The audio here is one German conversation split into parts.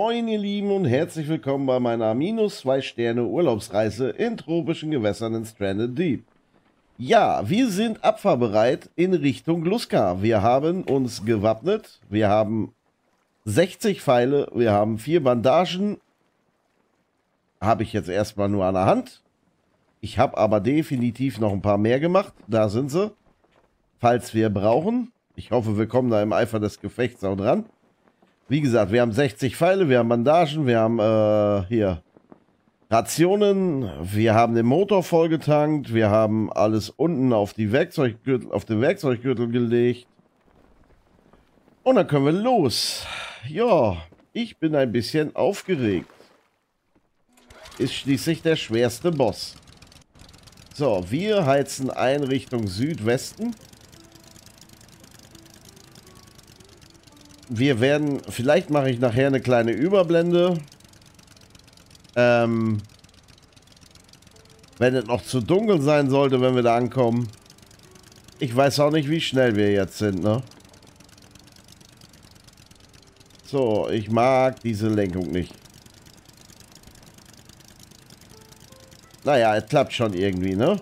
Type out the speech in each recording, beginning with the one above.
Moin ihr Lieben und herzlich willkommen bei meiner -2 Sterne Urlaubsreise in tropischen Gewässern in Stranded Deep. Ja, wir sind abfahrbereit in Richtung Lusca. Wir haben uns gewappnet, wir haben 60 Pfeile, wir haben 4 Bandagen. Habe ich jetzt erstmal nur an der Hand. Ich habe aber definitiv noch ein paar mehr gemacht. Da sind sie, falls wir brauchen. Ich hoffe, wir kommen da im Eifer des Gefechts auch dran. Wie gesagt, wir haben 60 Pfeile, wir haben Bandagen, wir haben hier Rationen, wir haben den Motor vollgetankt, wir haben alles unten auf die Werkzeuggürtel, auf den Werkzeuggürtel gelegt. Und dann können wir los. Ja, ich bin ein bisschen aufgeregt. Ist schließlich der schwerste Boss. So, wir heizen ein Richtung Südwesten. Wir werden, vielleicht mache ich nachher eine kleine Überblende. Wenn es noch zu dunkel sein sollte, wenn wir da ankommen. Ich weiß auch nicht, wie schnell wir jetzt sind, ne? So, ich mag diese Lenkung nicht. Naja, es klappt schon irgendwie, ne?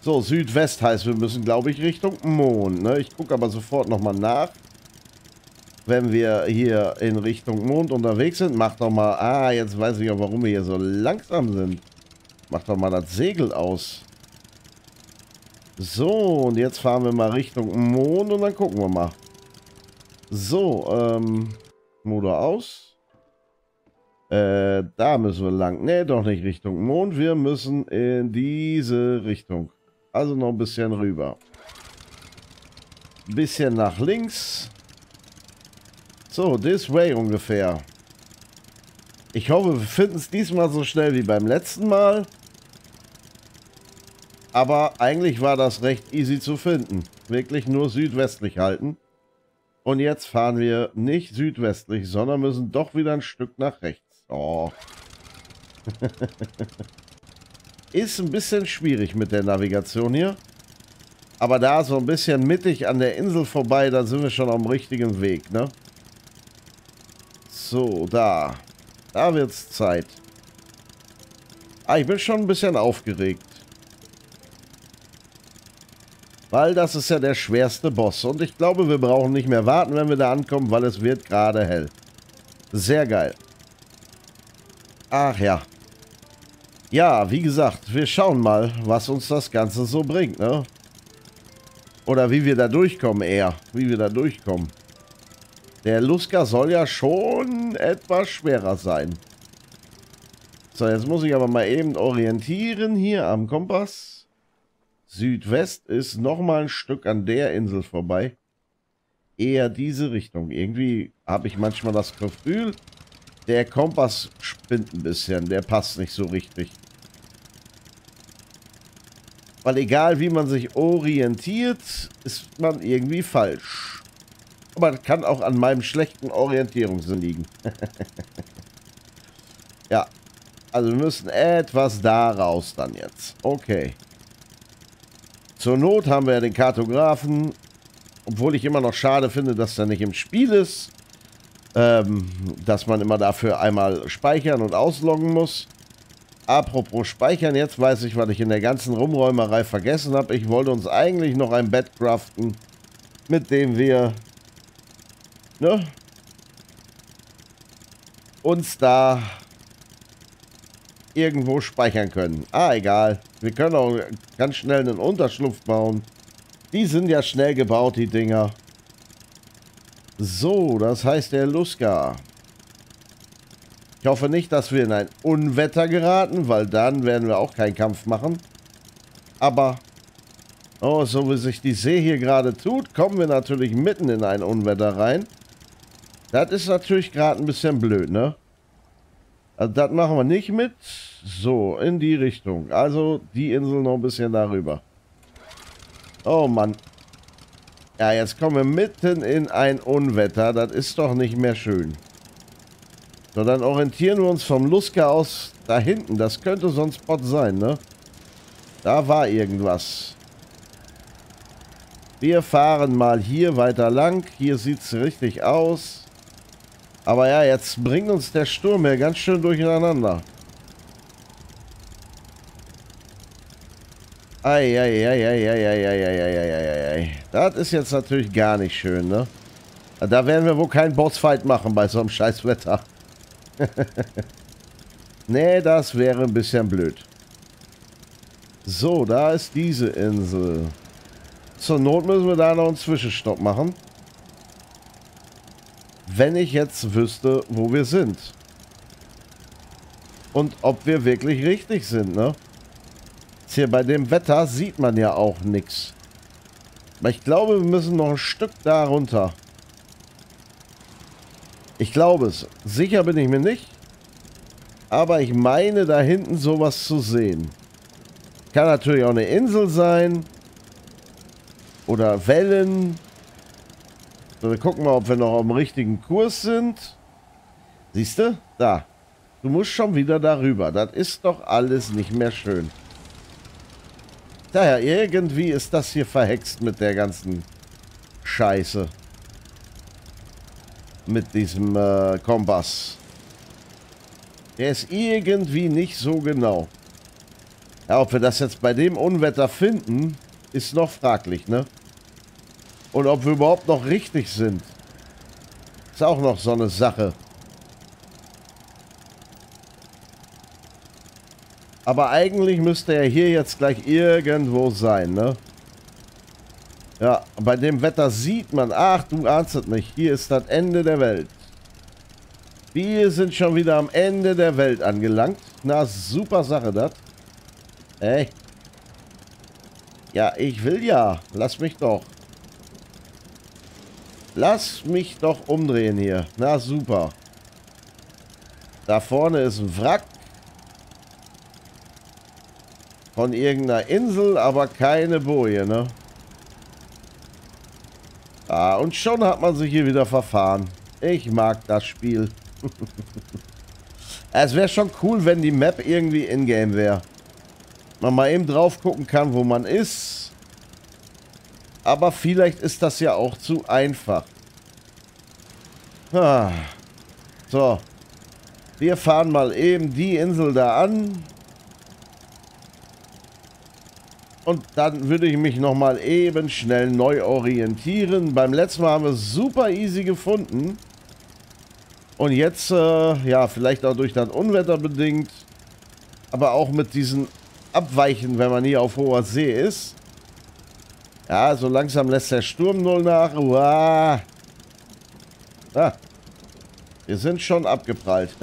So, Südwest heißt, wir müssen, glaube ich, Richtung Mond, ne? Ich gucke aber sofort nochmal nach. Wenn wir hier in Richtung Mond unterwegs sind, macht doch mal... Ah, jetzt weiß ich auch, warum wir hier so langsam sind. Macht doch mal das Segel aus. So, und jetzt fahren wir mal Richtung Mond und dann gucken wir mal. So, Motor aus. Da müssen wir lang. Ne, doch nicht Richtung Mond. Wir müssen in diese Richtung. Also noch ein bisschen rüber. Ein bisschen nach links. So, this way ungefähr. Ich hoffe, wir finden es diesmal so schnell wie beim letzten Mal. Aber eigentlich war das recht easy zu finden. Wirklich nur südwestlich halten. Und jetzt fahren wir nicht südwestlich, sondern müssen doch wieder ein Stück nach rechts. Oh. Ist ein bisschen schwierig mit der Navigation hier. Aber da so ein bisschen mittig an der Insel vorbei, da sind wir schon am richtigen Weg, ne? So, da. Da wird's Zeit. Ah, ich bin schon ein bisschen aufgeregt. Weil das ist ja der schwerste Boss. Und ich glaube, wir brauchen nicht mehr warten, wenn wir da ankommen, weil es wird gerade hell. Sehr geil. Ach ja. Ja, wie gesagt, wir schauen mal, was uns das Ganze so bringt, ne? Oder wie wir da durchkommen eher. Wie wir da durchkommen. Der Lusca soll ja schon etwas schwerer sein. So, jetzt muss ich aber mal eben orientieren hier am Kompass. Südwest ist nochmal ein Stück an der Insel vorbei. Eher diese Richtung. Irgendwie habe ich manchmal das Gefühl, der Kompass spinnt ein bisschen. Der passt nicht so richtig. Weil egal wie man sich orientiert, ist man irgendwie falsch. Aber das kann auch an meinem schlechten Orientierungssinn liegen. Ja, also wir müssen etwas da raus dann jetzt. Okay. Zur Not haben wir ja den Kartografen. Obwohl ich immer noch schade finde, dass der nicht im Spiel ist. Dass man immer dafür einmal speichern und ausloggen muss. Apropos speichern, jetzt weiß ich, was ich in der ganzen Rumräumerei vergessen habe. Ich wollte uns eigentlich noch ein Bett craften, mit dem wir... Ne? Uns da irgendwo speichern können. Ah, egal. Wir können auch ganz schnell einen Unterschlupf bauen. Die sind ja schnell gebaut, die Dinger. So, das heißt der Lusca. Ich hoffe nicht, dass wir in ein Unwetter geraten, weil dann werden wir auch keinen Kampf machen. Aber... Oh, so wie sich die See hier gerade tut, kommen wir natürlich mitten in ein Unwetter rein. Das ist natürlich gerade ein bisschen blöd, ne? Also das machen wir nicht mit. So, in die Richtung. Also die Insel noch ein bisschen darüber. Oh Mann. Ja, jetzt kommen wir mitten in ein Unwetter. Das ist doch nicht mehr schön. So, dann orientieren wir uns vom Lusca aus da hinten. Das könnte so ein Spot sein, ne? Da war irgendwas. Wir fahren mal hier weiter lang. Hier sieht es richtig aus. Aber ja, jetzt bringt uns der Sturm hier ganz schön durcheinander. Eieieiei. Das ist jetzt natürlich gar nicht schön, ne? Da werden wir wohl keinen Bossfight machen bei so einem scheiß Wetter. Nee, das wäre ein bisschen blöd. So, da ist diese Insel. Zur Not müssen wir da noch einen Zwischenstopp machen. Wenn ich jetzt wüsste, wo wir sind. Und ob wir wirklich richtig sind, ne? Jetzt hier bei dem Wetter sieht man ja auch nichts. Aber ich glaube, wir müssen noch ein Stück da runter. Ich glaube es. Sicher bin ich mir nicht. Aber ich meine, da hinten sowas zu sehen. Kann natürlich auch eine Insel sein. Oder Wellen. So, wir gucken mal, ob wir noch auf dem richtigen Kurs sind. Siehst du? Da. Du musst schon wieder darüber. Das ist doch alles nicht mehr schön. Daher, irgendwie ist das hier verhext mit der ganzen Scheiße. Mit diesem Kompass. Der ist irgendwie nicht so genau. Ja, ob wir das jetzt bei dem Unwetter finden, ist noch fraglich, ne? Und ob wir überhaupt noch richtig sind. Ist auch noch so eine Sache. Aber eigentlich müsste er hier jetzt gleich irgendwo sein, ne? Ja, bei dem Wetter sieht man... Ach, du ahnst es nicht. Hier ist das Ende der Welt. Wir sind schon wieder am Ende der Welt angelangt. Na, super Sache, das. Ey. Ja, ich will ja. Lass mich doch. Lass mich doch umdrehen hier. Na, super. Da vorne ist ein Wrack. Von irgendeiner Insel, aber keine Boje, ne? Ah, und schon hat man sich hier wieder verfahren. Ich mag das Spiel. Es wäre schon cool, wenn die Map irgendwie in-game wäre. Man mal eben drauf gucken kann, wo man ist. Aber vielleicht ist das ja auch zu einfach. Ah. So. Wir fahren mal eben die Insel da an. Und dann würde ich mich nochmal eben schnell neu orientieren. Beim letzten Mal haben wir es super easy gefunden. Und jetzt, ja, vielleicht auch durch das Unwetter bedingt. Aber auch mit diesen Abweichen, wenn man hier auf hoher See ist. Ja, so langsam lässt der Sturm null nach. Uah. Ah, wir sind schon abgeprallt.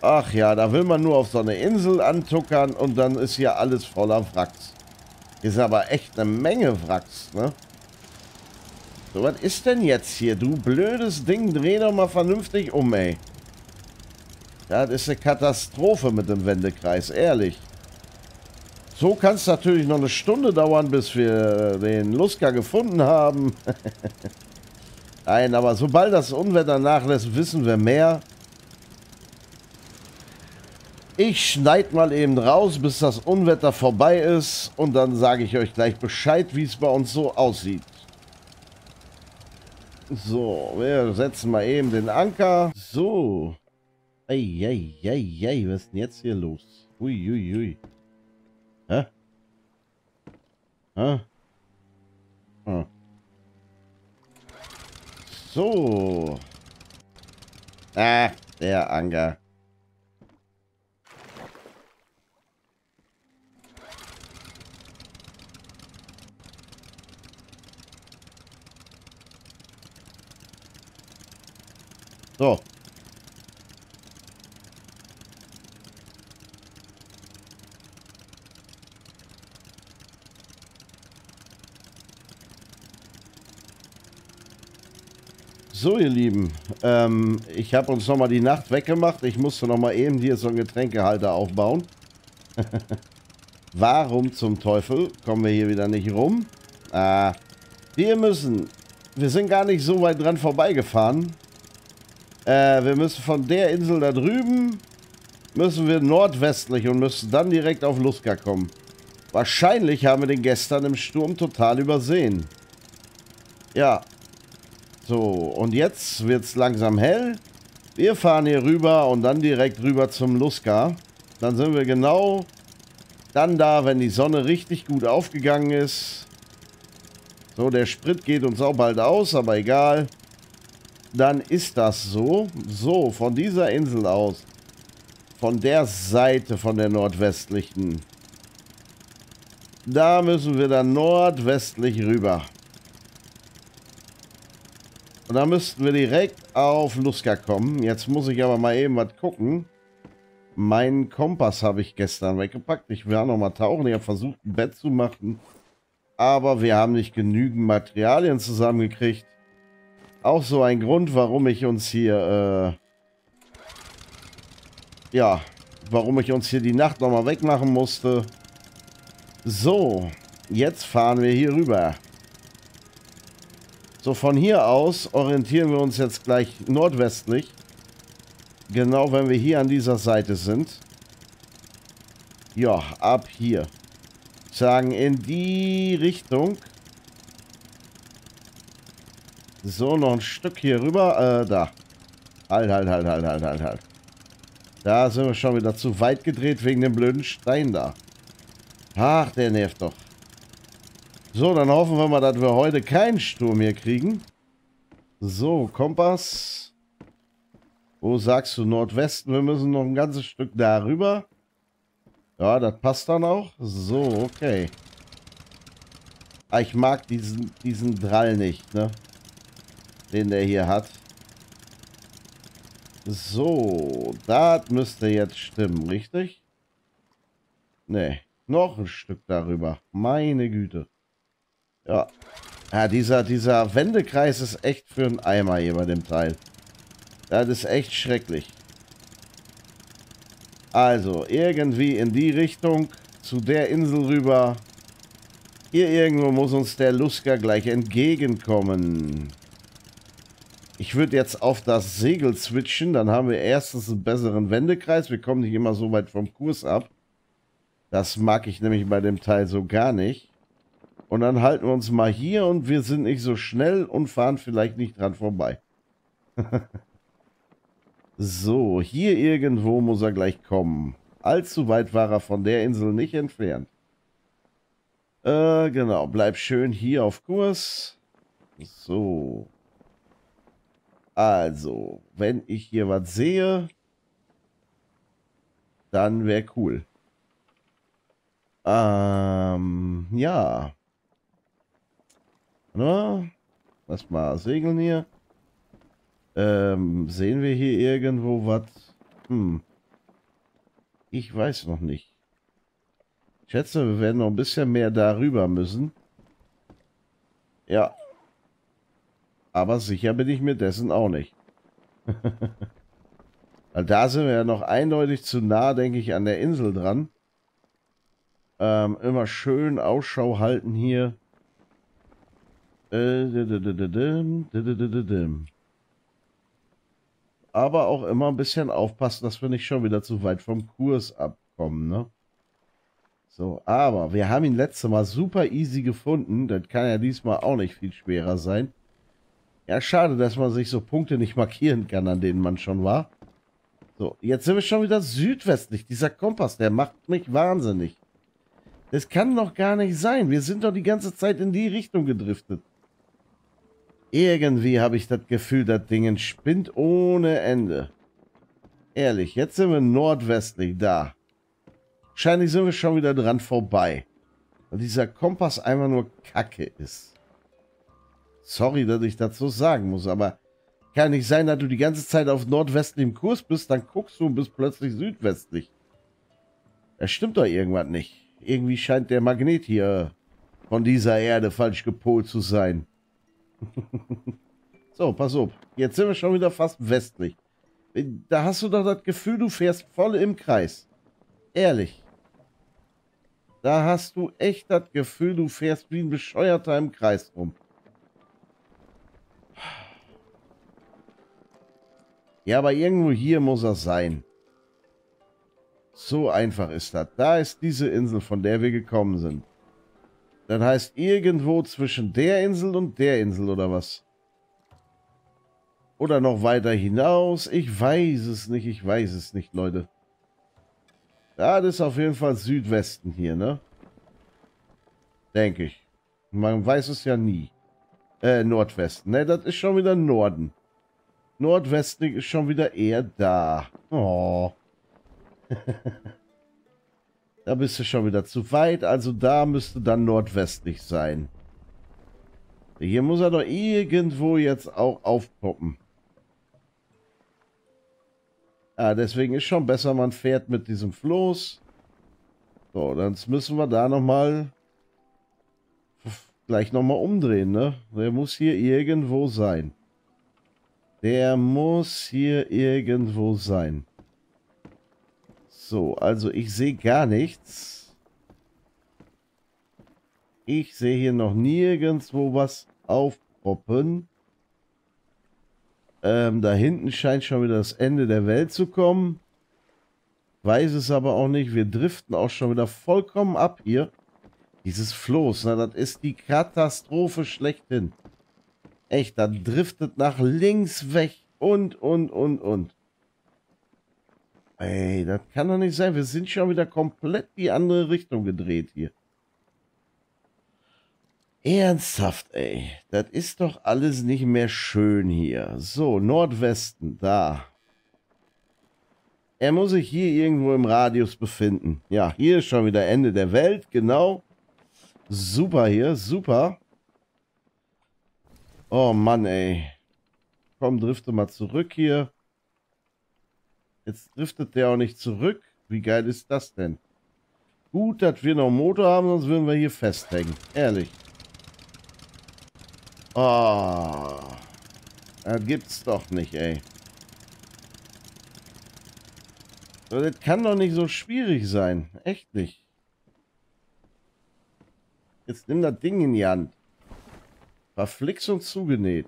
Ach ja, da will man nur auf so eine Insel antuckern und dann ist hier alles voller Wracks. Hier ist aber echt eine Menge Wracks, ne? So, was ist denn jetzt hier? Du blödes Ding, dreh doch mal vernünftig um, ey. Das ist eine Katastrophe mit dem Wendekreis, ehrlich. So kann es natürlich noch eine Stunde dauern, bis wir den Lusca gefunden haben. Nein, aber sobald das Unwetter nachlässt, wissen wir mehr. Ich schneide mal eben raus, bis das Unwetter vorbei ist. Und dann sage ich euch gleich Bescheid, wie es bei uns so aussieht. So, wir setzen mal eben den Anker. So. Eieiei, was ist denn jetzt hier los? Uiuiui. Hä? Hä? Hm. So. Ach, der Anker. So. So, ihr Lieben. Ich habe uns nochmal die Nacht weggemacht. Ich musste nochmal eben hier so einen Getränkehalter aufbauen. Warum zum Teufel kommen wir hier wieder nicht rum? Ah, wir sind gar nicht so weit dran vorbeigefahren. Wir müssen von der Insel da drüben, müssen wir nordwestlich und müssen dann direkt auf Lusca kommen. Wahrscheinlich haben wir den gestern im Sturm total übersehen. Ja, So, und jetzt wird es langsam hell. Wir fahren hier rüber und dann direkt rüber zum Lusca. Dann sind wir genau dann da, wenn die Sonne richtig gut aufgegangen ist. So, der Sprit geht uns auch bald aus, aber egal. Dann ist das so. So, von dieser Insel aus. Von der Seite, von der nordwestlichen. Da müssen wir dann nordwestlich rüber. Und da müssten wir direkt auf Lusca kommen. Jetzt muss ich aber mal eben was gucken. Meinen Kompass habe ich gestern weggepackt. Ich war noch mal tauchen. Ich habe versucht, ein Bett zu machen. Aber wir haben nicht genügend Materialien zusammengekriegt. Auch so ein Grund, warum ich uns hier... ja, warum ich uns hier die Nacht nochmal wegmachen musste. So, jetzt fahren wir hier rüber. So, von hier aus orientieren wir uns jetzt gleich nordwestlich. Genau, wenn wir hier an dieser Seite sind. Ja, ab hier. Ich sagen, in die Richtung. So, noch ein Stück hier rüber. Da. Halt. Da sind wir schon wieder zu weit gedreht wegen dem blöden Stein da. Ach, der nervt doch. So, dann hoffen wir mal, dass wir heute keinen Sturm hier kriegen. So, Kompass. Wo sagst du? Nordwesten. Wir müssen noch ein ganzes Stück darüber. Ja, das passt dann auch. So, okay. Ich mag diesen Drall nicht, ne? Den der hier hat. So, das müsste jetzt stimmen, richtig? Ne, noch ein Stück darüber. Meine Güte. Ja, dieser Wendekreis ist echt für einen Eimer hier bei dem Teil. Das ist echt schrecklich. Also, irgendwie in die Richtung, zu der Insel rüber. Hier irgendwo muss uns der Lusca gleich entgegenkommen. Ich würde jetzt auf das Segel switchen, dann haben wir erstens einen besseren Wendekreis. Wir kommen nicht immer so weit vom Kurs ab. Das mag ich nämlich bei dem Teil so gar nicht. Und dann halten wir uns mal hier und wir sind nicht so schnell und fahren vielleicht nicht dran vorbei. So, hier irgendwo muss er gleich kommen. Allzu weit war er von der Insel nicht entfernt. Genau, bleib schön hier auf Kurs. So. Also, wenn ich hier was sehe, dann wäre cool. Ja. Na, lass mal segeln hier. Sehen wir hier irgendwo was? Ich weiß noch nicht. Ich schätze, wir werden noch ein bisschen mehr darüber müssen. Ja. Aber sicher bin ich mir dessen auch nicht. Da sind wir ja noch eindeutig zu nah, denke ich, an der Insel dran. Immer schön Ausschau halten hier. Aber auch immer ein bisschen aufpassen, dass wir nicht schon wieder zu weit vom Kurs abkommen, ne? So, aber wir haben ihn letztes Mal super easy gefunden. Das kann ja diesmal auch nicht viel schwerer sein. Ja, schade, dass man sich so Punkte nicht markieren kann, an denen man schon war. So, jetzt sind wir schon wieder südwestlich. Dieser Kompass, der macht mich wahnsinnig. Das kann doch gar nicht sein. Wir sind doch die ganze Zeit in die Richtung gedriftet. Irgendwie habe ich das Gefühl, das Ding spinnt ohne Ende. Ehrlich, jetzt sind wir nordwestlich da. Wahrscheinlich sind wir schon wieder dran vorbei. Weil dieser Kompass einfach nur Kacke ist. Sorry, dass ich das so sagen muss, aber kann nicht sein, dass du die ganze Zeit auf nordwestlichem Kurs bist, dann guckst du und bist plötzlich südwestlich. Das stimmt doch irgendwas nicht. Irgendwie scheint der Magnet hier von dieser Erde falsch gepolt zu sein. So, pass auf. Jetzt sind wir schon wieder fast westlich. Da hast du doch das Gefühl, du fährst voll im Kreis. Ehrlich. Da hast du echt das Gefühl, du fährst wie ein Bescheuerter im Kreis rum. Ja, aber irgendwo hier muss er sein. So einfach ist das. Da ist diese Insel, von der wir gekommen sind. Das heißt, irgendwo zwischen der Insel und der Insel, oder was? Oder noch weiter hinaus. Ich weiß es nicht. Ich weiß es nicht, Leute. Ja, das ist auf jeden Fall Südwesten hier, ne? Denke ich. Man weiß es ja nie. Nordwesten. Ne, das ist schon wieder Norden. Nordwesten ist schon wieder eher da. Oh. Da bist du schon wieder zu weit. Also da müsste dann nordwestlich sein. Hier muss er doch irgendwo jetzt auch aufpoppen. Ah, deswegen ist schon besser, man fährt mit diesem Floß. So, dann müssen wir da nochmal... Gleich nochmal umdrehen, ne? Der muss hier irgendwo sein. Der muss hier irgendwo sein. So, also ich sehe gar nichts. Ich sehe hier noch nirgendwo was aufpoppen. Da hinten scheint schon wieder das Ende der Welt zu kommen. Weiß es aber auch nicht. Wir driften auch schon wieder vollkommen ab hier. Dieses Floß, na, das ist die Katastrophe schlechthin. Echt, das driftet nach links weg und. Ey, das kann doch nicht sein. Wir sind schon wieder komplett die andere Richtung gedreht hier. Ernsthaft, ey. Das ist doch alles nicht mehr schön hier. So, Nordwesten, da. Er muss sich hier irgendwo im Radius befinden. Ja, hier ist schon wieder Ende der Welt, genau. Super hier, super. Oh Mann, ey. Komm, drifte mal zurück hier. Jetzt driftet der auch nicht zurück. Wie geil ist das denn? Gut, dass wir noch einen Motor haben, sonst würden wir hier festhängen. Ehrlich. Oh. Das gibt's doch nicht, ey. Das kann doch nicht so schwierig sein. Echt nicht. Jetzt nimm das Ding in die Hand. Verflixt und zugenäht.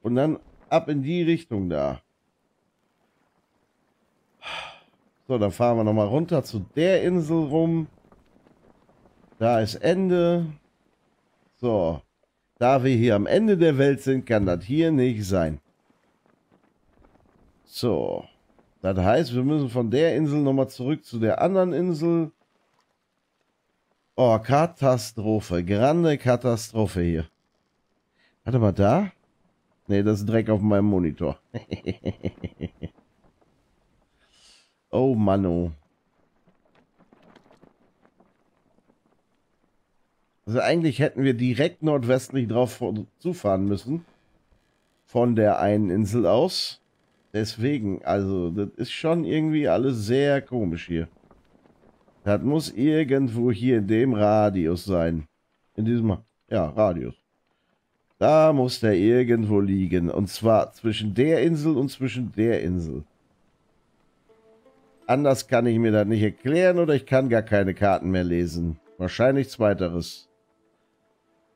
Und dann ab in die Richtung da. So, dann fahren wir nochmal runter zu der Insel rum. Da ist Ende. So. Da wir hier am Ende der Welt sind, kann das hier nicht sein. So. Das heißt, wir müssen von der Insel nochmal zurück zu der anderen Insel. Oh, Katastrophe. Grande Katastrophe hier. Warte mal, da? Ne, das ist Dreck auf meinem Monitor. Oh Mann, oh. Also eigentlich hätten wir direkt nordwestlich drauf zufahren müssen. Von der einen Insel aus. Deswegen, also, das ist schon irgendwie alles sehr komisch hier. Das muss irgendwo hier in dem Radius sein. In diesem, ja, Radius. Da muss der irgendwo liegen. Und zwar zwischen der Insel und zwischen der Insel. Anders kann ich mir das nicht erklären oder ich kann gar keine Karten mehr lesen. Wahrscheinlich zweiteres.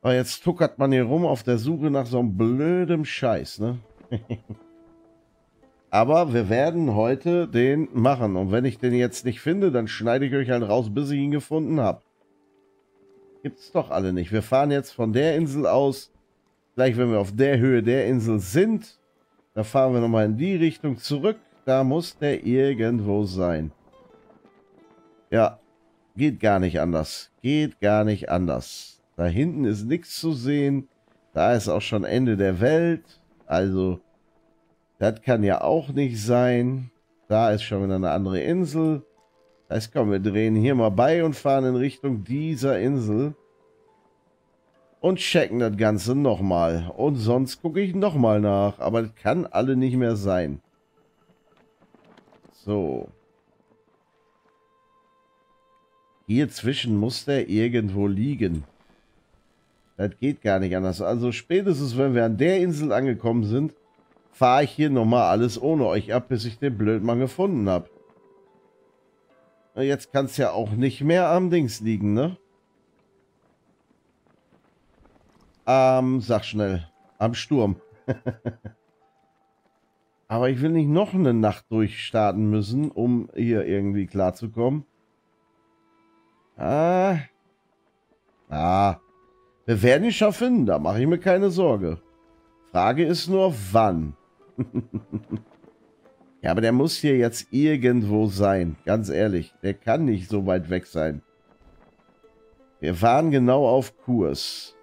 Aber jetzt tuckert man hier rum auf der Suche nach so einem blödem Scheiß, ne? Aber wir werden heute den machen. Und wenn ich den jetzt nicht finde, dann schneide ich euch halt raus, bis ich ihn gefunden habe. Gibt's doch alle nicht. Wir fahren jetzt von der Insel aus. Gleich, wenn wir auf der Höhe der Insel sind, da fahren wir nochmal in die Richtung zurück. Da muss der irgendwo sein. Ja, geht gar nicht anders. Geht gar nicht anders. Da hinten ist nichts zu sehen. Da ist auch schon Ende der Welt. Also, das kann ja auch nicht sein. Da ist schon wieder eine andere Insel. Das heißt, komm, wir drehen hier mal bei und fahren in Richtung dieser Insel. Und checken das Ganze nochmal. Und sonst gucke ich nochmal nach. Aber das kann alle nicht mehr sein. So. Hier zwischen muss der irgendwo liegen. Das geht gar nicht anders. Also spätestens, wenn wir an der Insel angekommen sind, fahre ich hier nochmal alles ohne euch ab, bis ich den Blödmann gefunden habe. Jetzt kann es ja auch nicht mehr am Dings liegen, ne? Sag schnell. Am Sturm. Aber ich will nicht noch eine Nacht durchstarten müssen, um hier irgendwie klarzukommen. Wir werden ihn schon finden, da mache ich mir keine Sorge. Frage ist nur, wann. Ja, aber der muss hier jetzt irgendwo sein. Ganz ehrlich, der kann nicht so weit weg sein. Wir waren genau auf Kurs.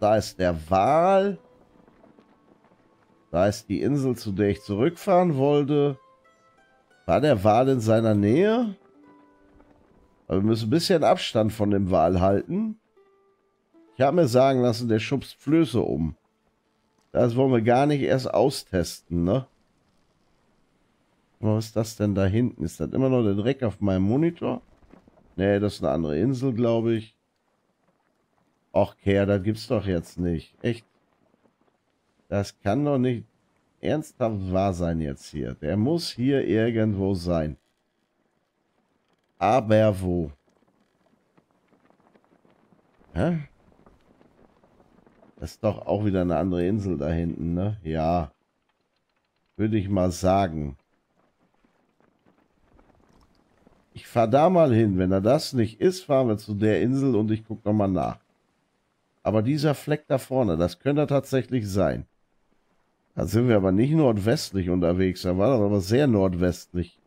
Da ist der Wal. Da ist die Insel, zu der ich zurückfahren wollte. War der Wal in seiner Nähe? Aber wir müssen ein bisschen Abstand von dem Wal halten. Ich habe mir sagen lassen, der schubst Flöße um. Das wollen wir gar nicht erst austesten, ne? Was ist das denn da hinten? Ist das immer noch der Dreck auf meinem Monitor? Nee, das ist eine andere Insel, glaube ich. Och, Kerl, das gibt's doch jetzt nicht. Echt? Das kann doch nicht ernsthaft wahr sein jetzt hier. Der muss hier irgendwo sein. Aber wo? Hä? Das ist doch auch wieder eine andere Insel da hinten, ne? Ja. Würde ich mal sagen. Ich fahre da mal hin. Wenn er das nicht ist, fahren wir zu der Insel und ich gucke nochmal nach. Aber dieser Fleck da vorne, das könnte tatsächlich sein. Da sind wir aber nicht nordwestlich unterwegs, da war das aber sehr nordwestlich.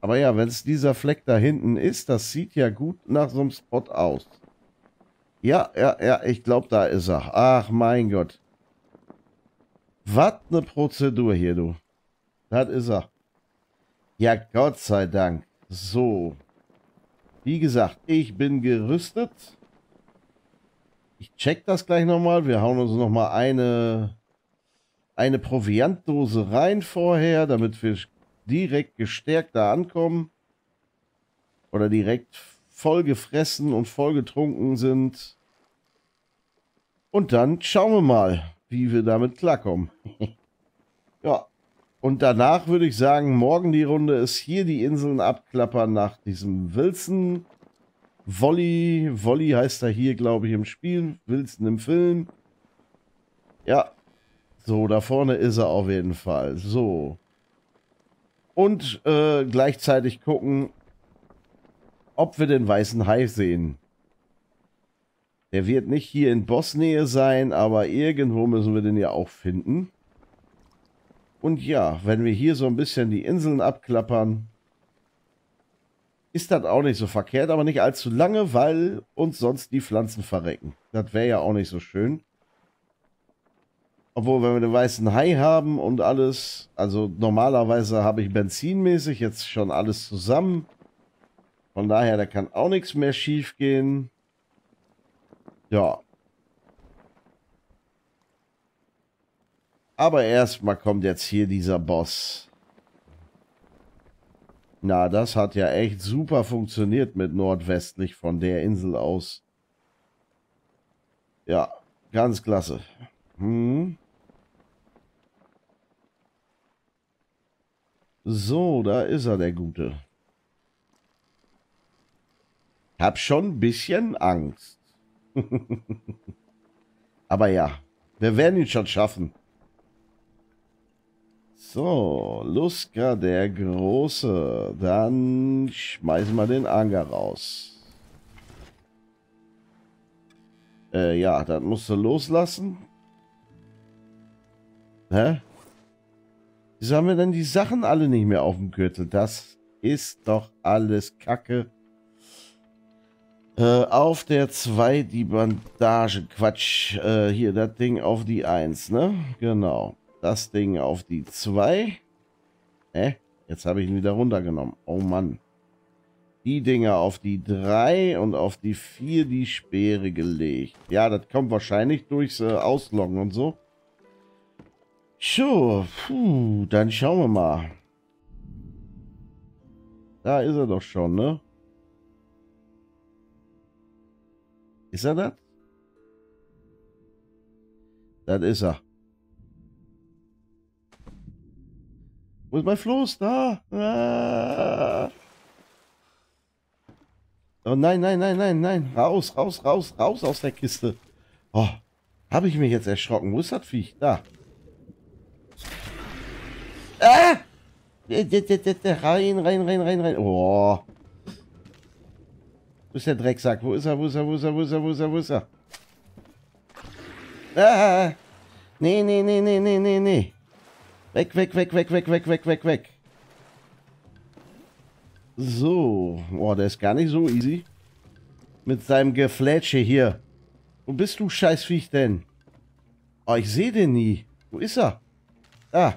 Aber ja, wenn es dieser Fleck da hinten ist, das sieht ja gut nach so einem Spot aus. Ja, ich glaube, da ist er. Ach, mein Gott. Was eine Prozedur hier, du. Das ist er. Ja, Gott sei Dank. So. Wie gesagt, ich bin gerüstet. Ich check das gleich nochmal. Wir hauen uns nochmal eine Proviantdose rein vorher, damit wir direkt gestärkt da ankommen. Oder direkt voll gefressen und voll getrunken sind. Und dann schauen wir mal, wie wir damit klarkommen. Ja, und danach würde ich sagen, morgen die Runde ist hier die Inseln abklappern nach diesem Wilson. Wolli heißt er hier, glaube ich, im Spiel. Wilson im Film. Ja. So, da vorne ist er auf jeden Fall. So. Und gleichzeitig gucken, ob wir den weißen Hai sehen. Der wird nicht hier in Bossnähe sein, aber irgendwo müssen wir den ja auch finden. Und ja, wenn wir hier so ein bisschen die Inseln abklappern, ist das auch nicht so verkehrt, aber nicht allzu lange, weil uns sonst die Pflanzen verrecken. Das wäre ja auch nicht so schön. Obwohl, wenn wir den weißen Hai haben und alles, also normalerweise habe ich benzinmäßig jetzt schon alles zusammen. Von daher, da kann auch nichts mehr schief gehen. Ja. Aber erstmal kommt jetzt hier dieser Boss. Na, das hat ja echt super funktioniert mit nordwestlich von der Insel aus. Ja, ganz klasse. So, da ist er, der Gute. Hab schon ein bisschen Angst. Aber ja, wir werden ihn schon schaffen. So, Lusca der Große. Dann schmeißen wir den Anker raus. Ja, das musst du loslassen. Hä? Wieso haben wir denn die Sachen alle nicht mehr auf dem Gürtel? Das ist doch alles Kacke. Auf der 2 die Bandage. Quatsch. Hier, das Ding auf die 1, ne? Genau. Das Ding auf die 2. Jetzt habe ich ihn wieder runtergenommen. Oh Mann. Die Dinger auf die 3 und auf die 4 die Speere gelegt. Ja, das kommt wahrscheinlich durchs Ausloggen und so. So, dann schauen wir mal. Da ist er doch schon, ne? Ist er das? Das ist er. Wo ist mein Floß? Da! Ah. Oh nein, nein. Raus aus der Kiste. Oh, habe ich mich jetzt erschrocken. Wo ist das Viech? Da. Ah! Rein. Oh. Wo ist der Drecksack? Wo ist er? Ah. Nee, nee, nee, nee, nee, nee, nee. Weg, weg, weg, weg, weg, weg, weg, weg, weg. So. Boah, der ist gar nicht so easy. Mit seinem Geflätsche hier. Wo bist du, Scheißviech, denn? Oh, ich sehe den nie. Wo ist er? Ah.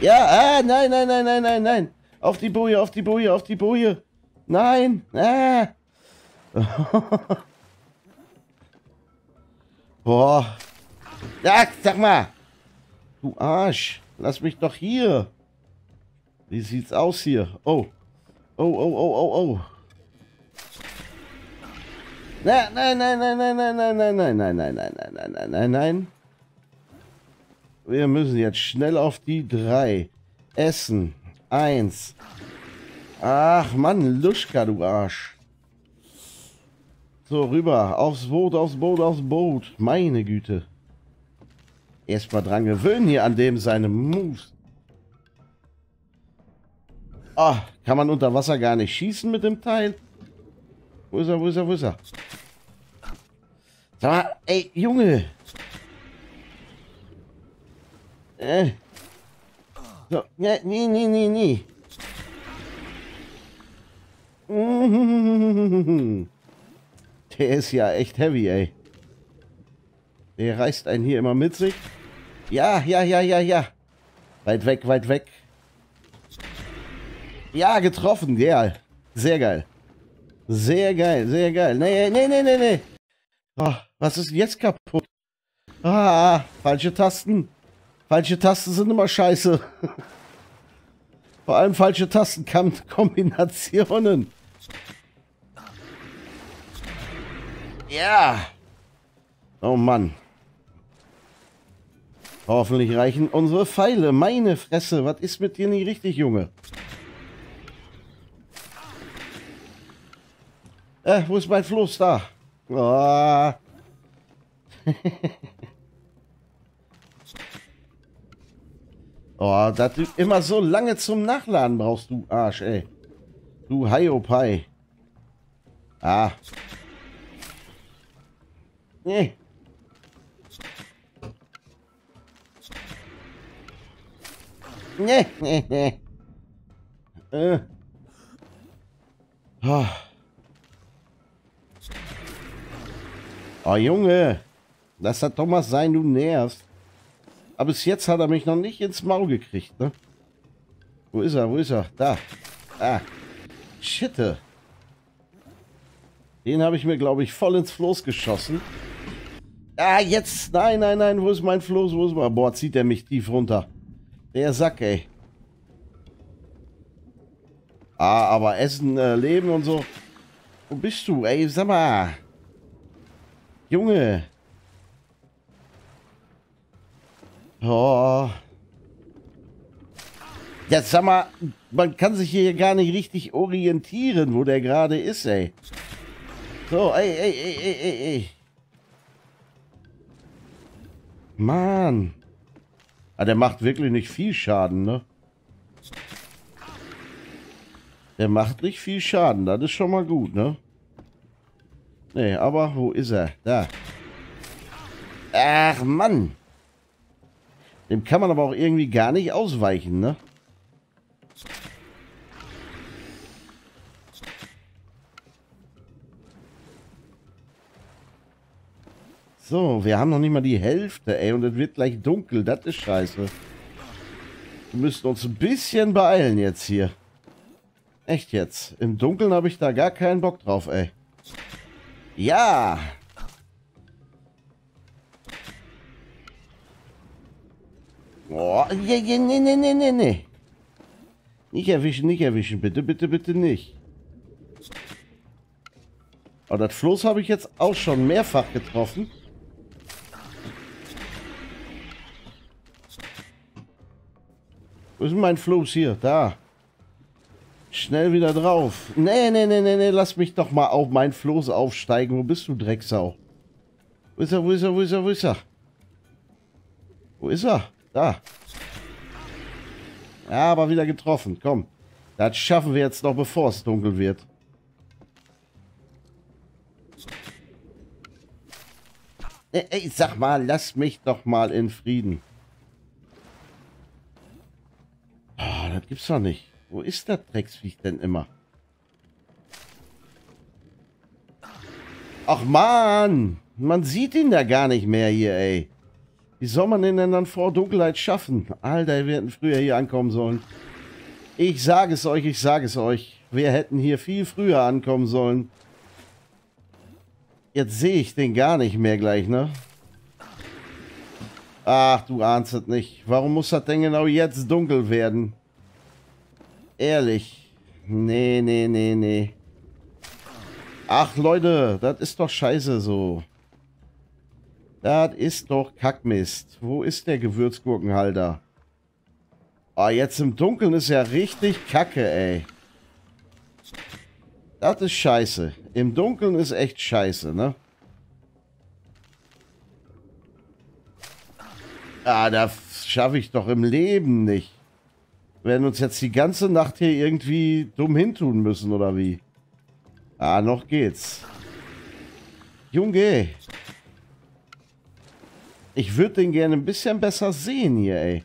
Ja, ah, nein, nein, nein, nein, nein, nein. Auf die Boje, auf die Boje, auf die Boje. Nein. Ah. Boah. Ach, sag mal. Du Arsch. Lass mich doch hier. Wie sieht's aus hier? Oh. Oh, oh, oh, oh, oh. Nein, nein, nein, nein, nein, nein, nein, nein, nein, nein, nein, nein, nein, nein, nein, nein, nein. Wir müssen jetzt schnell auf die 3. Essen. 1. Ach, Mann, Lusca, du Arsch. So, rüber. Aufs Boot, aufs Boot, aufs Boot. Meine Güte. Erstmal dran gewöhnen hier an dem seine Moves. Ah, kann man unter Wasser gar nicht schießen mit dem Teil? Wo ist er, wo ist er, wo ist er? Sag mal, ey, Junge. So, nee, nee, nee, nee. Der ist ja echt heavy, ey. Der reißt einen hier immer mit sich. Ja, ja, ja, ja, ja. Weit weg, weit weg. Ja, getroffen, ja. Sehr geil. Sehr geil, sehr geil. Nee, nee, nee, nee, nee. Oh, was ist jetzt kaputt? Ah, falsche Tasten. Falsche Tasten sind immer scheiße. Vor allem falsche Tastenkombinationen. Ja. Oh Mann. Hoffentlich reichen unsere Pfeile. Meine Fresse, was ist mit dir nicht richtig, Junge? Wo ist mein Floß da? Oh. Oh, dass du immer so lange zum Nachladen brauchst, du Arsch, ey. Du Hiopai. Ah. Nee. Nee, nee, nee. Oh. Oh, Junge. Lass das Thomas sein, du nervst. Aber bis jetzt hat er mich noch nicht ins Maul gekriegt, ne? Wo ist er? Wo ist er? Da. Ah. Shit. Den habe ich mir, glaube ich, voll ins Floß geschossen. Ah, jetzt. Nein, nein, nein. Wo ist mein Floß? Wo ist mein... Boah, zieht er mich tief runter. Der Sack, ey. Ah, aber Essen, Leben und so. Wo bist du? Ey, sag mal. Junge. Oh. Jetzt sag mal, man kann sich hier gar nicht richtig orientieren, wo der gerade ist, ey. So, ey, ey, ey, ey, ey, ey. Mann. Ah, der macht wirklich nicht viel Schaden, ne? Der macht nicht viel Schaden, das ist schon mal gut, ne? Nee, aber wo ist er? Da. Ach, Mann. Dem kann man aber auch irgendwie gar nicht ausweichen, ne? So, wir haben noch nicht mal die Hälfte, ey. Und es wird gleich dunkel. Das ist scheiße. Wir müssen uns ein bisschen beeilen jetzt hier. Echt jetzt. Im Dunkeln habe ich da gar keinen Bock drauf, ey. Ja! Oh, nee, nee, nee, nee, nee, nee. Nicht erwischen, bitte, bitte, bitte nicht. Oh, das Floß habe ich jetzt auch schon mehrfach getroffen. Wo ist mein Floß hier? Da. Schnell wieder drauf. Nee, nee, nee, nee, nee, lass mich doch mal auf mein Floß aufsteigen. Wo bist du, Drecksau? Wo ist er, wo ist er, wo ist er, wo ist er? Wo ist er? Da. Ja, aber wieder getroffen. Komm. Das schaffen wir jetzt noch, bevor es dunkel wird. Ey, sag mal, lass mich doch mal in Frieden. Oh, das gibt's doch nicht. Wo ist das Drecksviech denn immer? Ach man, man sieht ihn ja gar nicht mehr hier, ey. Wie soll man den denn dann vor Dunkelheit schaffen? Alter, wir hätten früher hier ankommen sollen. Ich sage es euch, ich sage es euch. Wir hätten hier viel früher ankommen sollen. Jetzt sehe ich den gar nicht mehr gleich, ne? Ach, du ahnst es nicht. Warum muss das denn genau jetzt dunkel werden? Ehrlich. Nee, nee, nee, nee. Ach, Leute, das ist doch scheiße so. Das ist doch Kackmist. Wo ist der Gewürzgurkenhalter? Ah, jetzt im Dunkeln ist ja richtig Kacke, ey. Das ist scheiße. Im Dunkeln ist echt scheiße, ne? Ah, das schaffe ich doch im Leben nicht. Wir werden uns jetzt die ganze Nacht hier irgendwie dumm hintun müssen, oder wie? Ah, noch geht's. Junge. Ich würde den gerne ein bisschen besser sehen hier, ey.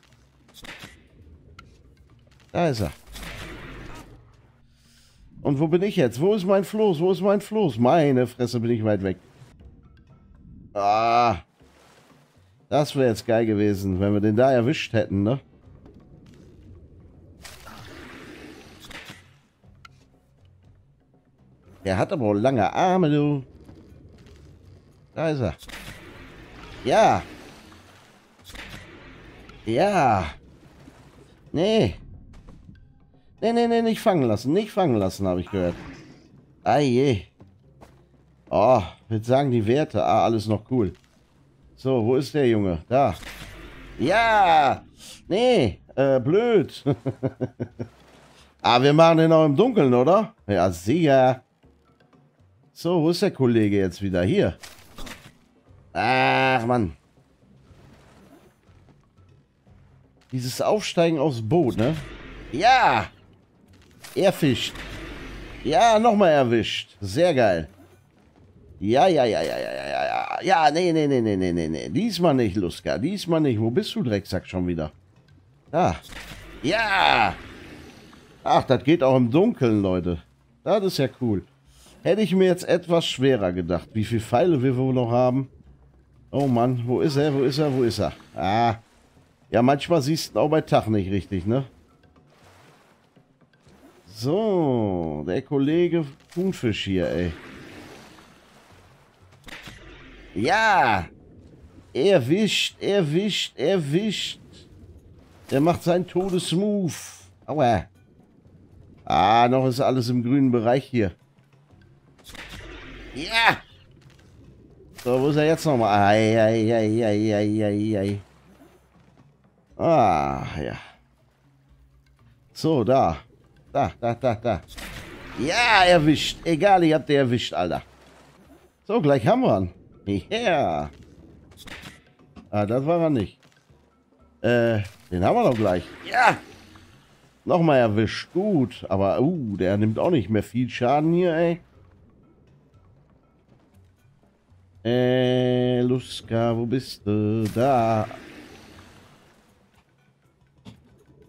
Da ist er. Und wo bin ich jetzt? Wo ist mein Floß? Wo ist mein Floß? Meine Fresse, bin ich weit weg. Ah. Das wäre jetzt geil gewesen, wenn wir den da erwischt hätten, ne? Der hat aber lange Arme, du. Da ist er. Ja. Ja. Nee. Nee, nee, nee, nicht fangen lassen. Nicht fangen lassen, habe ich gehört. Ah je. Oh, jetzt sagen die Werte. Ah, alles noch cool. So, wo ist der Junge? Da. Ja. Nee, blöd. Ah, wir machen den auch im Dunkeln, oder? Ja, sicher. So, wo ist der Kollege jetzt wieder? Hier. Ach, Mann. Dieses Aufsteigen aufs Boot, ne? Ja. Er fischt. Ja, nochmal erwischt. Sehr geil. Ja, ja, ja, ja, ja, ja, ja. Ja, nee, nee, nee, nee, nee, nee, nee. Diesmal nicht, Lusca. Diesmal nicht. Wo bist du, Drecksack, schon wieder? Da. Ja. Ach, das geht auch im Dunkeln, Leute. Das ist ja cool. Hätte ich mir jetzt etwas schwerer gedacht. Wie viele Pfeile wir wohl noch haben? Oh Mann, wo ist er? Wo ist er? Wo ist er? Ah. Ja, manchmal siehst du auch bei Tag nicht richtig, ne? So, der Kollege Thunfisch hier, ey. Ja! Erwischt, erwischt, erwischt. Der macht seinen Todesmove. Aua. Ah, noch ist alles im grünen Bereich hier. Ja! So, wo ist er jetzt nochmal? Ei, ei, ei, ei, ei, ei, ei. Ah, ja. So, da. Da, da, da, da. Ja, erwischt. Egal, ich hab den erwischt, Alter. So, gleich haben wir ihn. Ja. Ah, das war er nicht. Den haben wir doch gleich. Ja. Nochmal erwischt. Gut. Aber, der nimmt auch nicht mehr viel Schaden hier, ey. Lusca, wo bist du? Da.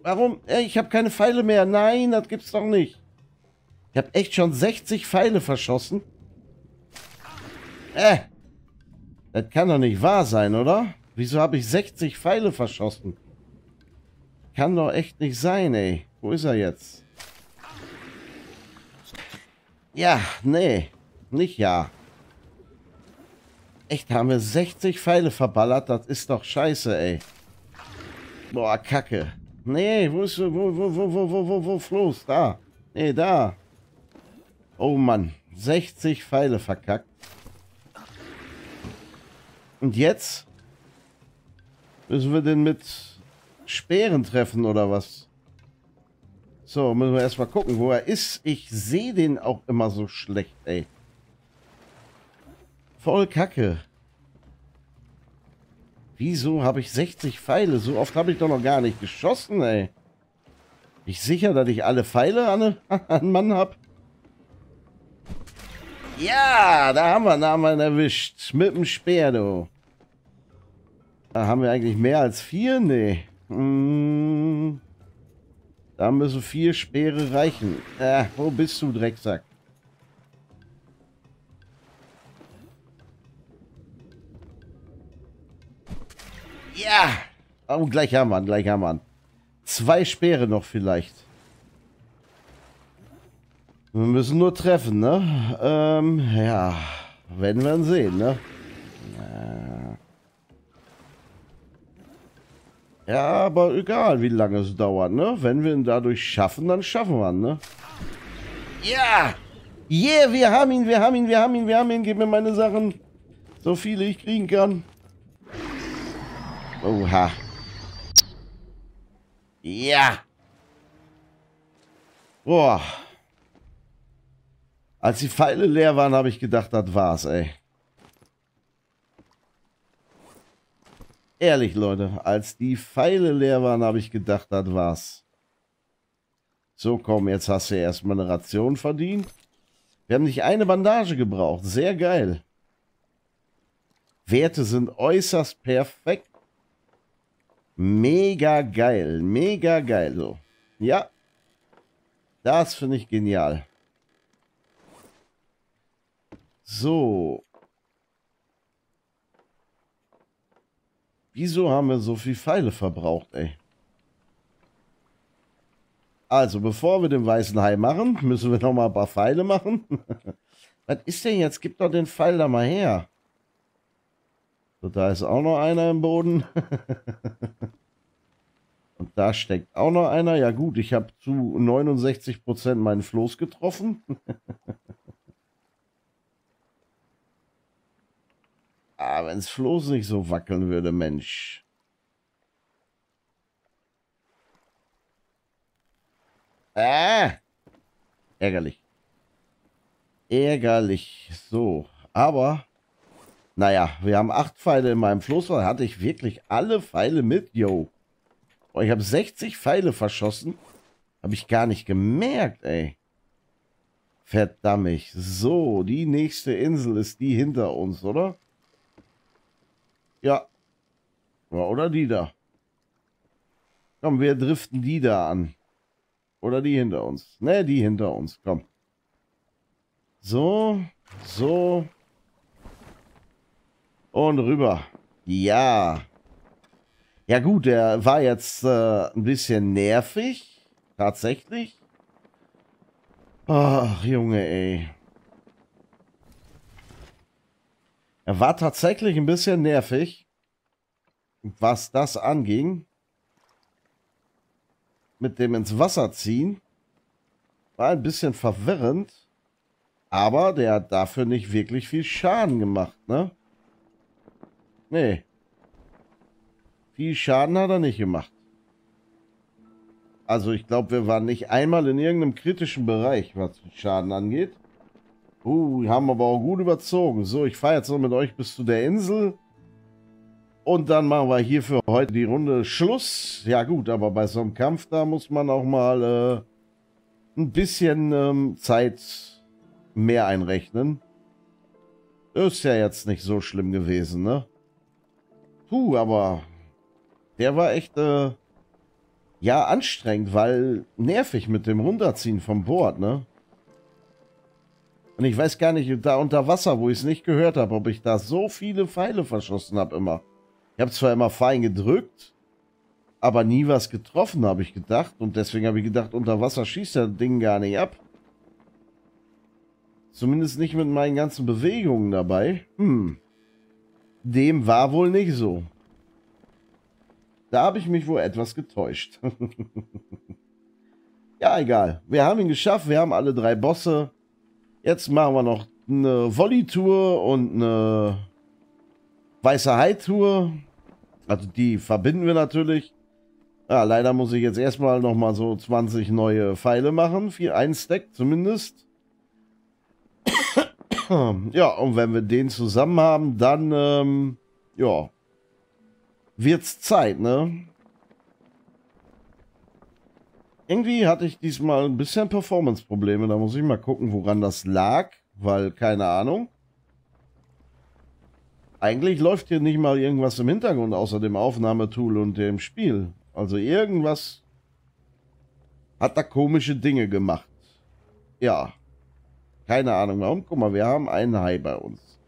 Warum? Ey, ich habe keine Pfeile mehr. Nein, das gibt's doch nicht. Ich habe echt schon 60 Pfeile verschossen. Das kann doch nicht wahr sein, oder? Wieso habe ich 60 Pfeile verschossen? Kann doch echt nicht sein, ey. Wo ist er jetzt? Ja, nee. Nicht ja. Echt, haben wir 60 Pfeile verballert? Das ist doch scheiße, ey. Boah, Kacke. Nee, wo ist... Wo Floß? Da. Nee, da. Oh, Mann. 60 Pfeile verkackt. Und jetzt? Müssen wir den mit Speeren treffen, oder was? So, müssen wir erstmal gucken, wo er ist. Ich sehe den auch immer so schlecht, ey. Voll Kacke. Wieso habe ich 60 Pfeile? So oft habe ich doch noch gar nicht geschossen, ey. Ich sicher, dass ich alle Pfeile an Mann habe? Ja, da haben wir ihn erwischt. Mit dem Speer, du. Haben wir eigentlich mehr als 4? Nee. Da müssen 4 Speere reichen. Wo bist du, Drecksack? Ja! Oh, gleich haben wir an, gleich haben wir an. 2 Speere noch vielleicht. Wir müssen nur treffen, ne? Ja. Werden wir sehen, ne? Ja, aber egal, wie lange es dauert, ne? Wenn wir ihn dadurch schaffen, dann schaffen wir ihn, ne? Ja! Yeah, wir haben ihn, wir haben ihn, wir haben ihn, wir haben ihn. Gib mir meine Sachen. So viele ich kriegen kann. Oha. Ja! Boah. Als die Pfeile leer waren, habe ich gedacht, das war's, ey. Ehrlich, Leute. Als die Pfeile leer waren, habe ich gedacht, das war's. So, komm, jetzt hast du erstmal eine Ration verdient. Wir haben nicht eine Bandage gebraucht. Sehr geil. Werte sind äußerst perfekt. Mega geil. Mega geil. So. Ja. Das finde ich genial. So. Wieso haben wir so viel Pfeile verbraucht, ey? Also, bevor wir den weißen Hai machen, müssen wir nochmal ein paar Pfeile machen. Was ist denn jetzt? Gib doch den Pfeil da mal her. So, da ist auch noch einer im Boden. Und da steckt auch noch einer. Ja gut, ich habe zu 69% meinen Floß getroffen. Ah, wenn das Floß nicht so wackeln würde, Mensch. Ah! Ärgerlich. Ärgerlich. So, aber... Naja, wir haben 8 Pfeile in meinem Floß. Da hatte ich wirklich alle Pfeile mit, yo. Ich habe 60 Pfeile verschossen. Habe ich gar nicht gemerkt, ey. Verdammt. So, die nächste Insel ist die hinter uns, oder? Ja. Oder die da. Komm, wir driften die da an. Oder die hinter uns. Ne, die hinter uns. Komm. So. So. Und rüber. Ja. Ja gut, der war jetzt ein bisschen nervig. Tatsächlich. Ach, Junge, ey. Er war tatsächlich ein bisschen nervig, was das anging. Mit dem ins Wasser ziehen. War ein bisschen verwirrend. Aber der hat dafür nicht wirklich viel Schaden gemacht, ne? Nee. Viel Schaden hat er nicht gemacht. Also ich glaube, wir waren nicht einmal in irgendeinem kritischen Bereich, was Schaden angeht. Haben aber auch gut überzogen. So, ich fahre jetzt noch mit euch bis zu der Insel. Und dann machen wir hier für heute die Runde Schluss. Ja gut, aber bei so einem Kampf, da muss man auch mal ein bisschen Zeit mehr einrechnen. Ist ja jetzt nicht so schlimm gewesen, ne? Aber der war echt, ja, anstrengend, weil nervig mit dem Runterziehen vom Bord, ne? Und ich weiß gar nicht, da unter Wasser, wo ich es nicht gehört habe, ob ich da so viele Pfeile verschossen habe immer. Ich habe zwar immer fein gedrückt, aber nie was getroffen, habe ich gedacht. Und deswegen habe ich gedacht, unter Wasser schießt das Ding gar nicht ab. Zumindest nicht mit meinen ganzen Bewegungen dabei. Dem war wohl nicht so. Da habe ich mich wohl etwas getäuscht. Ja, egal. Wir haben ihn geschafft. Wir haben alle 3 Bosse. Jetzt machen wir noch eine Wolli-Tour und eine weiße Hai-Tour. Also die verbinden wir natürlich. Ja, leider muss ich jetzt erstmal nochmal so 20 neue Pfeile machen. Ein Stack zumindest. Ja, und wenn wir den zusammen haben, dann, ja, wird's Zeit, ne? Irgendwie hatte ich diesmal ein bisschen Performance-Probleme. Da muss ich mal gucken, woran das lag. Weil, keine Ahnung. Eigentlich läuft hier nicht mal irgendwas im Hintergrund, außer dem Aufnahmetool und dem Spiel. Also irgendwas hat da komische Dinge gemacht. Ja. Keine Ahnung warum. Guck mal, wir haben einen Hai bei uns.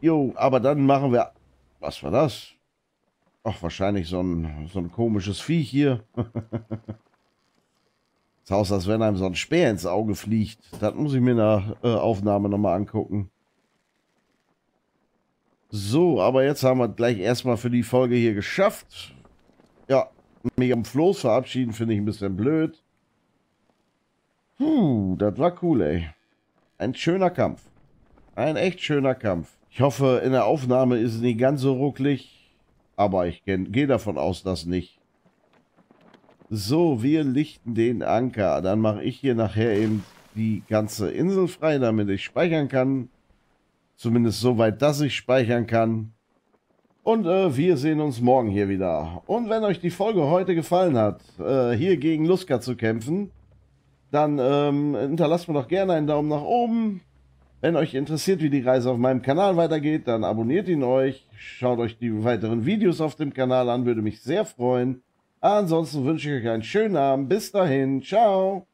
Jo, aber dann machen wir... Was war das? Ach, wahrscheinlich so ein komisches Viech hier. Das Haus, als wenn einem so ein Speer ins Auge fliegt. Das muss ich mir in der Aufnahme nochmal angucken. So, aber jetzt haben wir gleich erstmal für die Folge hier geschafft. Ja, mich am Floß verabschieden finde ich ein bisschen blöd. Puh, das war cool, ey. Ein schöner Kampf. Ein echt schöner Kampf. Ich hoffe, in der Aufnahme ist es nicht ganz so ruckelig. Aber ich gehe davon aus, dass nicht. So, wir lichten den Anker. Dann mache ich hier nachher eben die ganze Insel frei, damit ich speichern kann. Zumindest soweit, dass ich speichern kann. Und wir sehen uns morgen hier wieder. Und wenn euch die Folge heute gefallen hat, hier gegen Lusca zu kämpfen, dann hinterlasst mir doch gerne einen Daumen nach oben. Wenn euch interessiert, wie die Reise auf meinem Kanal weitergeht, dann abonniert ihn euch. Schaut euch die weiteren Videos auf dem Kanal an, würde mich sehr freuen. Ansonsten wünsche ich euch einen schönen Abend. Bis dahin, ciao.